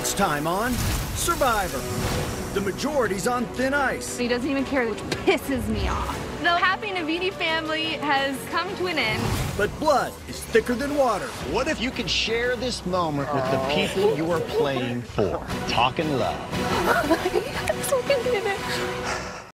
Next time on Survivor. The majority's on thin ice. He doesn't even care, which pisses me off. The happy Navidi family has come to an end. But blood is thicker than water. What if you could share this moment with the people you are playing for? Talkin' love. Oh my God, I'm so confused.